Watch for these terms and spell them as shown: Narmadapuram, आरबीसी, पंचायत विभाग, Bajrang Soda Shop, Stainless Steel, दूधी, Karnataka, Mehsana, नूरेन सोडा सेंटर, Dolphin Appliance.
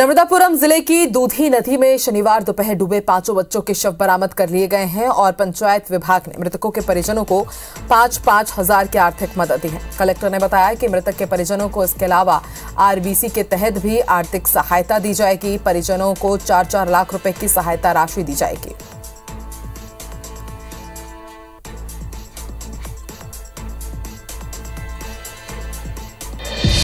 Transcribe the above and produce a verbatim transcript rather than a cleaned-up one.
नर्मदापुरम जिले की दूधी नदी में शनिवार दोपहर डूबे पांचों बच्चों के शव बरामद कर लिए गए हैं और पंचायत विभाग ने मृतकों के परिजनों को पांच पांच हजार की आर्थिक मदद दी है। कलेक्टर ने बताया कि मृतक के परिजनों को इसके अलावा आरबीसी के तहत भी आर्थिक सहायता दी जाएगी। परिजनों को चार चार लाख रुपए की सहायता राशि दी जाएगी।